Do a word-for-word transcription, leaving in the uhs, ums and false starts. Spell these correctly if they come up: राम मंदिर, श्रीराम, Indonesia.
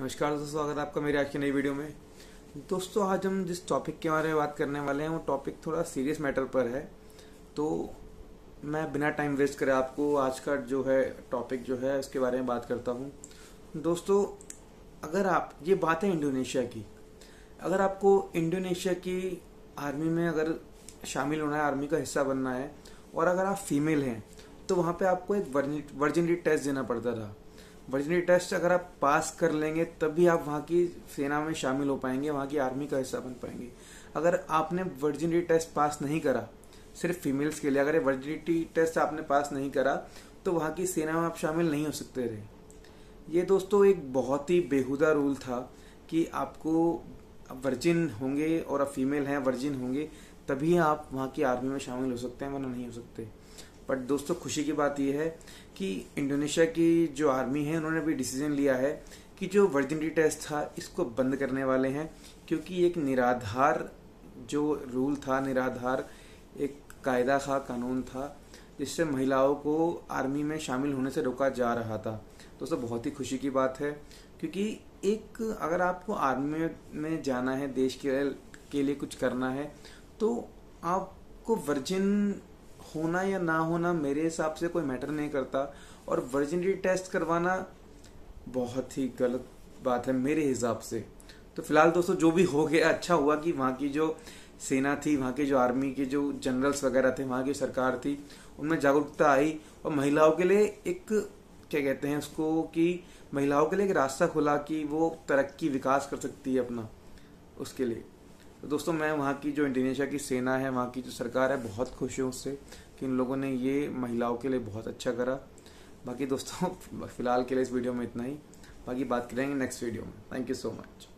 नमस्कार दोस्तों, स्वागत है आपका मेरे आज की नई वीडियो में। दोस्तों आज हम जिस टॉपिक के बारे में बात करने वाले हैं वो टॉपिक थोड़ा सीरियस मैटर पर है, तो मैं बिना टाइम वेस्ट करे आपको आज का जो है टॉपिक जो है उसके बारे में बात करता हूं। दोस्तों अगर आप ये बात है इंडोनेशिया की, अगर आपको इंडोनेशिया की आर्मी में अगर शामिल होना है, आर्मी का हिस्सा बनना है और अगर आप फीमेल हैं तो वहाँ पर आपको एक वर्जिनिटी टेस्ट देना पड़ता था। वर्जिनिटी टेस्ट अगर आप पास कर लेंगे तभी आप वहाँ की सेना में शामिल हो पाएंगे, वहाँ की आर्मी का हिस्सा बन पाएंगे। अगर आपने वर्जिनिटी टेस्ट पास नहीं करा, सिर्फ फीमेल्स के लिए अगर ये वर्जिनिटी टेस्ट आपने पास नहीं करा तो वहाँ की सेना में आप शामिल नहीं हो सकते रहे। ये दोस्तों एक बहुत ही बेहुदा रूल था कि आपको वर्जिन होंगे और आप फीमेल हैं, वर्जिन होंगे तभी आप वहाँ की आर्मी में शामिल हो सकते हैं, वरना नहीं हो सकते। बट दोस्तों खुशी की बात यह है कि इंडोनेशिया की जो आर्मी है उन्होंने भी डिसीजन लिया है कि जो वर्जिनिटी टेस्ट था इसको बंद करने वाले हैं, क्योंकि एक निराधार जो रूल था, निराधार एक कायदा था, कानून था जिससे महिलाओं को आर्मी में शामिल होने से रोका जा रहा था। दोस्तों बहुत ही खुशी की बात है, क्योंकि एक अगर आपको आर्मी में जाना है, देश के, के लिए कुछ करना है तो आपको वर्जिन होना या ना होना मेरे हिसाब से कोई मैटर नहीं करता, और वर्जिनिटी टेस्ट करवाना बहुत ही गलत बात है मेरे हिसाब से। तो फिलहाल दोस्तों जो भी हो गया अच्छा हुआ कि वहाँ की जो सेना थी, वहाँ के जो आर्मी के जो जनरल्स वगैरह थे, वहाँ की सरकार थी, उनमें जागरूकता आई और महिलाओं के लिए एक क्या कहते हैं उसको कि महिलाओं के लिए एक रास्ता खुला कि वो तरक्की विकास कर सकती है अपना, उसके लिए। तो दोस्तों मैं वहाँ की जो इंडोनेशिया की सेना है, वहाँ की जो सरकार है, बहुत खुश हूँ उससे कि इन लोगों ने ये महिलाओं के लिए बहुत अच्छा करा। बाकी दोस्तों फिलहाल के लिए इस वीडियो में इतना ही, बाकी बात करेंगे नेक्स्ट वीडियो में। Thank you so much.